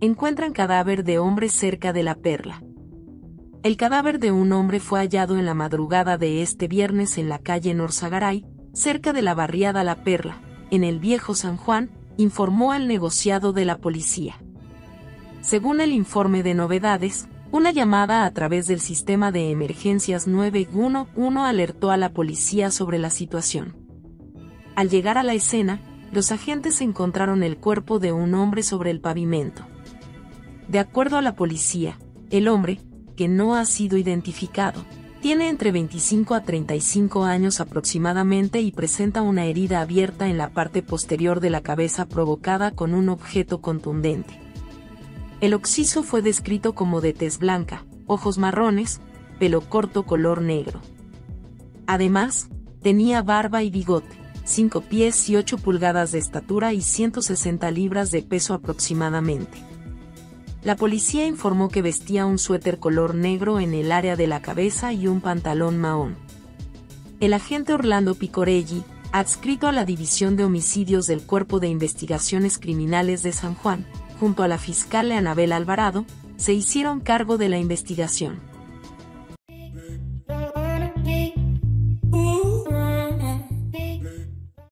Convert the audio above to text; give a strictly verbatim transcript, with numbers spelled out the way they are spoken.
Encuentran cadáver de hombre cerca de La Perla. El cadáver de un hombre fue hallado en la madrugada de este viernes en la calle Norzagaray, cerca de la barriada La Perla, en el viejo San Juan, informó al negociado de la policía. Según el informe de novedades, una llamada a través del sistema de emergencias nueve uno uno alertó a la policía sobre la situación. Al llegar a la escena, los agentes encontraron el cuerpo de un hombre sobre el pavimento. De acuerdo a la policía, el hombre, que no ha sido identificado, tiene entre veinticinco a treinta y cinco años aproximadamente y presenta una herida abierta en la parte posterior de la cabeza provocada con un objeto contundente. El occiso fue descrito como de tez blanca, ojos marrones, pelo corto color negro. Además, tenía barba y bigote, cinco pies y ocho pulgadas de estatura y ciento sesenta libras de peso aproximadamente. La policía informó que vestía un suéter color negro en el área de la cabeza y un pantalón mahón. El agente Orlando Picorelli, adscrito a la División de Homicidios del Cuerpo de Investigaciones Criminales de San Juan, junto a la fiscal Anabel Alvarado, se hicieron cargo de la investigación.